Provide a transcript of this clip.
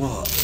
What?